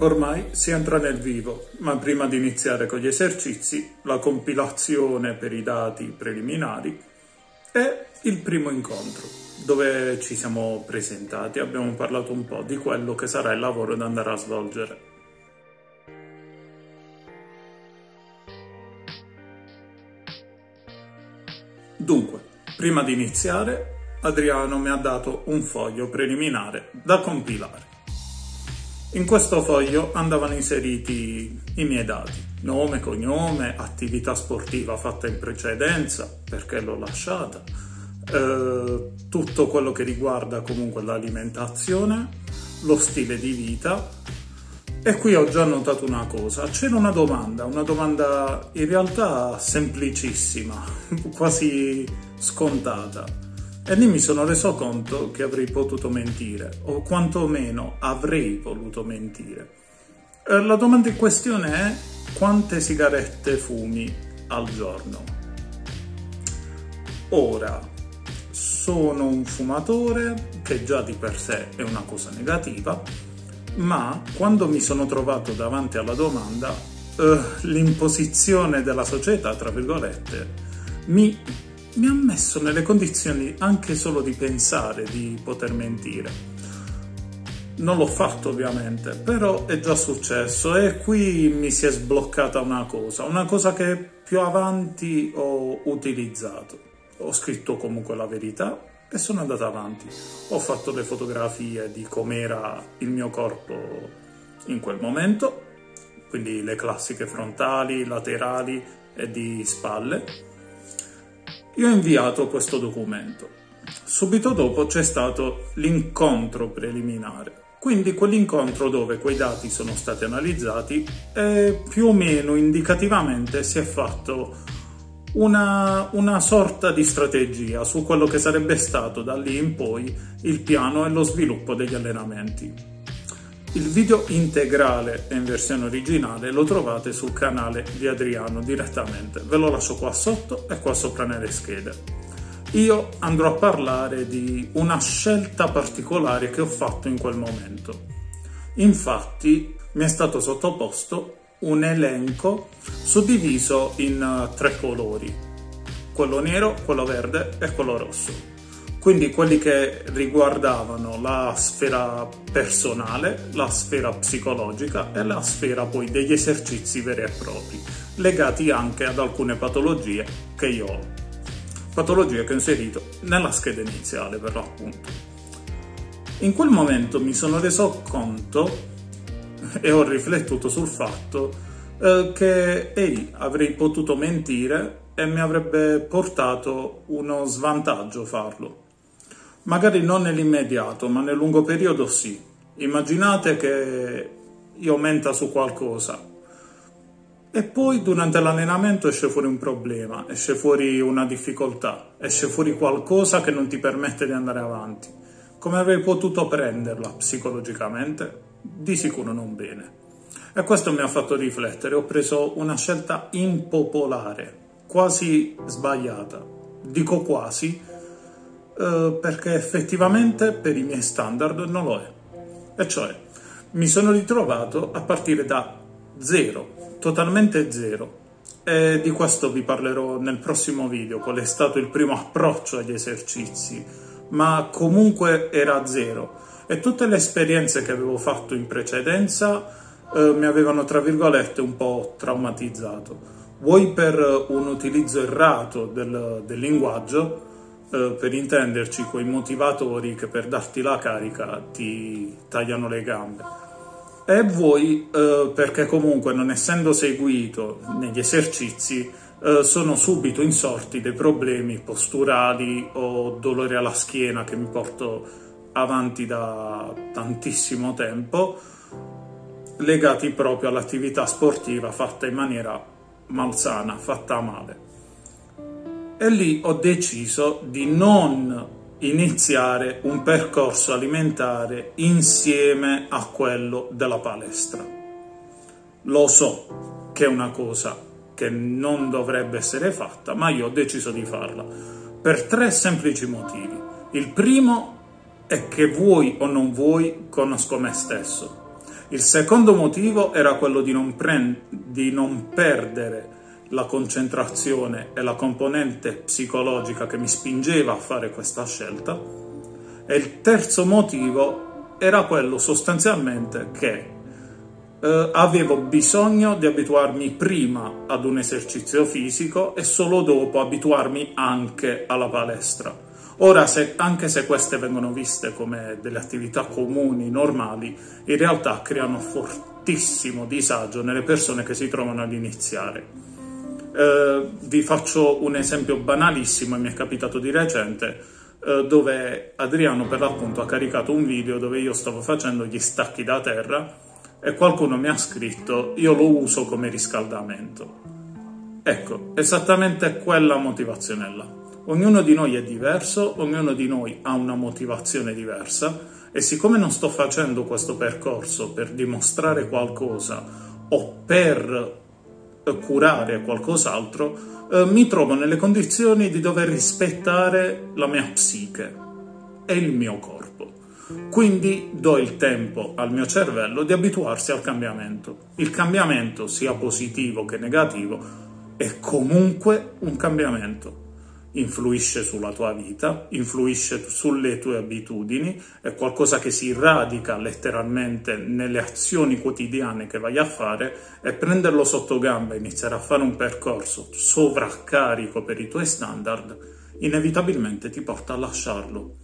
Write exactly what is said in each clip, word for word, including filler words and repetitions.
Ormai si entra nel vivo, ma prima di iniziare con gli esercizi, la compilazione per i dati preliminari e il primo incontro, dove ci siamo presentati, abbiamo parlato un po' di quello che sarà il lavoro da andare a svolgere. Dunque, prima di iniziare, Adriano mi ha dato un foglio preliminare da compilare. In questo foglio andavano inseriti i miei dati, nome, cognome, attività sportiva fatta in precedenza, perché l'ho lasciata, eh, tutto quello che riguarda comunque l'alimentazione, lo stile di vita. E qui ho già notato una cosa, c'era una domanda, una domanda in realtà semplicissima, quasi scontata. E lì mi sono reso conto che avrei potuto mentire, o quantomeno avrei voluto mentire. La domanda in questione è: quante sigarette fumi al giorno? Ora, sono un fumatore, che già di per sé è una cosa negativa, ma quando mi sono trovato davanti alla domanda, eh, l'imposizione della società, tra virgolette, mi... mi ha messo nelle condizioni anche solo di pensare di poter mentire. Non l'ho fatto ovviamente, però è già successo e qui mi si è sbloccata una cosa, una cosa che più avanti ho utilizzato. Ho scritto comunque la verità e sono andato avanti. Ho fatto le fotografie di com'era il mio corpo in quel momento, quindi le classiche frontali, laterali e di spalle. Io ho inviato questo documento. Subito dopo c'è stato l'incontro preliminare, quindi quell'incontro dove quei dati sono stati analizzati e più o meno indicativamente si è fatto una, una sorta di strategia su quello che sarebbe stato da lì in poi il piano e lo sviluppo degli allenamenti. Il video integrale e in versione originale lo trovate sul canale di Adriano direttamente, ve lo lascio qua sotto e qua sopra nelle schede. Io andrò a parlare di una scelta particolare che ho fatto in quel momento. Infatti mi è stato sottoposto un elenco suddiviso in tre colori, quello nero, quello verde e quello rosso. Quindi quelli che riguardavano la sfera personale, la sfera psicologica e la sfera poi degli esercizi veri e propri, legati anche ad alcune patologie che io ho. Patologie che ho inserito nella scheda iniziale per l'appunto. In quel momento mi sono reso conto e ho riflettuto sul fatto eh, che ehi, avrei potuto mentire e mi avrebbe portato uno svantaggio farlo. Magari non nell'immediato, ma nel lungo periodo sì. Immaginate che io menta su qualcosa e poi durante l'allenamento esce fuori un problema, esce fuori una difficoltà, esce fuori qualcosa che non ti permette di andare avanti. Come avrei potuto prenderla psicologicamente? Di sicuro non bene. E questo mi ha fatto riflettere, ho preso una scelta impopolare, quasi sbagliata. Dico quasi eh, perché effettivamente per i miei standard non lo è, e cioè mi sono ritrovato a partire da zero, totalmente zero, e di questo vi parlerò nel prossimo video, qual è stato il primo approccio agli esercizi, ma comunque era zero e tutte le esperienze che avevo fatto in precedenza eh, mi avevano tra virgolette un po' traumatizzato. Vuoi per un utilizzo errato del, del linguaggio, eh, per intenderci quei motivatori che per darti la carica ti tagliano le gambe, e vuoi eh, perché comunque non essendo seguito negli esercizi eh, sono subito insorti dei problemi posturali o dolore alla schiena che mi porto avanti da tantissimo tempo, legati proprio all'attività sportiva fatta in maniera malsana, fatta male. E lì ho deciso di non iniziare un percorso alimentare insieme a quello della palestra. Lo so che è una cosa che non dovrebbe essere fatta, ma io ho deciso di farla per tre semplici motivi. Il primo è che vuoi o non vuoi conosco me stesso. Il secondo motivo era quello di non, di non perdere la concentrazione e la componente psicologica che mi spingeva a fare questa scelta, e il terzo motivo era quello sostanzialmente che eh, avevo bisogno di abituarmi prima ad un esercizio fisico e solo dopo abituarmi anche alla palestra. Ora, se, anche se queste vengono viste come delle attività comuni, normali, in realtà creano fortissimo disagio nelle persone che si trovano ad iniziare. Eh, vi faccio un esempio banalissimo, mi è capitato di recente, eh, dove Adriano per l'appunto ha caricato un video dove io stavo facendo gli stacchi da terra e qualcuno mi ha scritto "io lo uso come riscaldamento". Ecco, esattamente quella motivazione là. Ognuno di noi è diverso, ognuno di noi ha una motivazione diversa, e siccome non sto facendo questo percorso per dimostrare qualcosa o per curare qualcos'altro, eh, mi trovo nelle condizioni di dover rispettare la mia psiche e il mio corpo. Quindi do il tempo al mio cervello di abituarsi al cambiamento. Il cambiamento, sia positivo che negativo, è comunque un cambiamento. Influisce sulla tua vita, influisce sulle tue abitudini, è qualcosa che si radica letteralmente nelle azioni quotidiane che vai a fare, e prenderlo sotto gamba e iniziare a fare un percorso sovraccarico per i tuoi standard inevitabilmente ti porta a lasciarlo.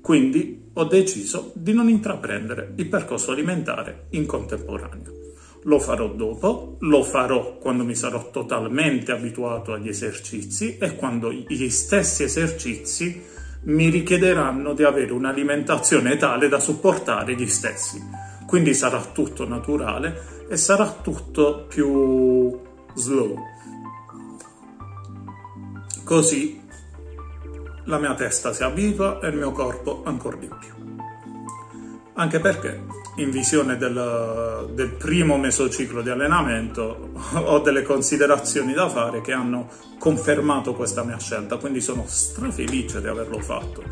Quindi ho deciso di non intraprendere il percorso alimentare in contemporanea. Lo farò dopo, lo farò quando mi sarò totalmente abituato agli esercizi e quando gli stessi esercizi mi richiederanno di avere un'alimentazione tale da supportare gli stessi. Quindi sarà tutto naturale e sarà tutto più slow. Così la mia testa si abitua e il mio corpo ancora di più. Anche perché in visione del, del primo mesociclo di allenamento ho delle considerazioni da fare che hanno confermato questa mia scelta, quindi sono strafelice di averlo fatto,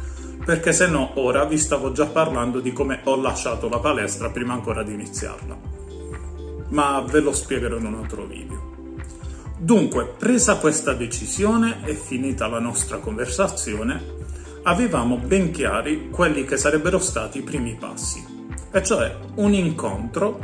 perché se no ora vi stavo già parlando di come ho lasciato la palestra prima ancora di iniziarla, ma ve lo spiegherò in un altro video. Dunque, presa questa decisione e finita la nostra conversazione, avevamo ben chiari quelli che sarebbero stati i primi passi. E cioè un incontro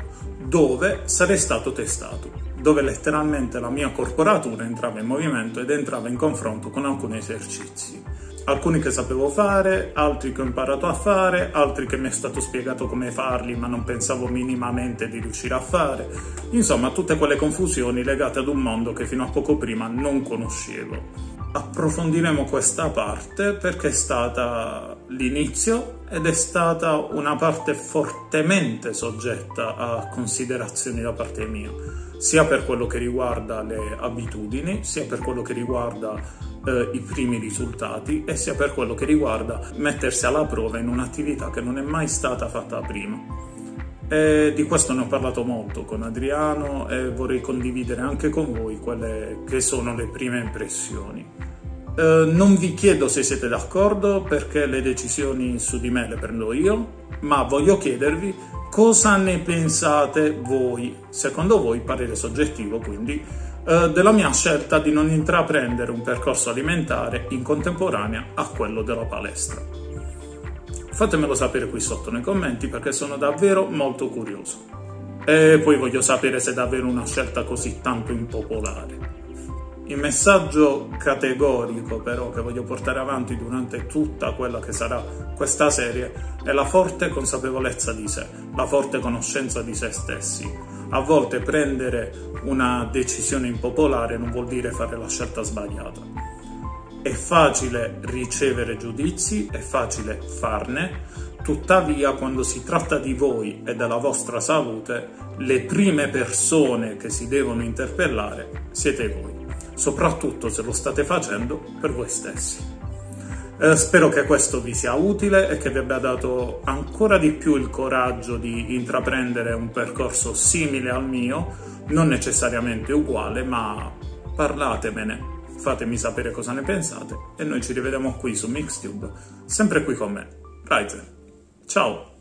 dove sarei stato testato, dove letteralmente la mia corporatura entrava in movimento ed entrava in confronto con alcuni esercizi. Alcuni che sapevo fare, altri che ho imparato a fare, altri che mi è stato spiegato come farli ma non pensavo minimamente di riuscire a fare. Insomma, tutte quelle confusioni legate ad un mondo che fino a poco prima non conoscevo. Approfondiremo questa parte perché è stata l'inizio ed è stata una parte fortemente soggetta a considerazioni da parte mia, sia per quello che riguarda le abitudini, sia per quello che riguarda eh, i primi risultati e sia per quello che riguarda mettersi alla prova in un'attività che non è mai stata fatta prima. E di questo ne ho parlato molto con Adriano e vorrei condividere anche con voi quelle che sono le prime impressioni. Eh, non vi chiedo se siete d'accordo perché le decisioni su di me le prendo io, ma voglio chiedervi cosa ne pensate voi, secondo voi, parere soggettivo quindi, eh, della mia scelta di non intraprendere un percorso alimentare in contemporanea a quello della palestra. Fatemelo sapere qui sotto nei commenti perché sono davvero molto curioso. E poi voglio sapere se è davvero una scelta così tanto impopolare. Il messaggio categorico però che voglio portare avanti durante tutta quella che sarà questa serie è la forte consapevolezza di sé, la forte conoscenza di sé stessi. A volte prendere una decisione impopolare non vuol dire fare la scelta sbagliata. È facile ricevere giudizi, è facile farne, tuttavia quando si tratta di voi e della vostra salute, le prime persone che si devono interpellare siete voi, soprattutto se lo state facendo per voi stessi. Eh, spero che questo vi sia utile e che vi abbia dato ancora di più il coraggio di intraprendere un percorso simile al mio, non necessariamente uguale, ma parlatemene. Fatemi sapere cosa ne pensate e noi ci rivediamo qui su Mixtube, sempre qui con me, Raizen. Ciao!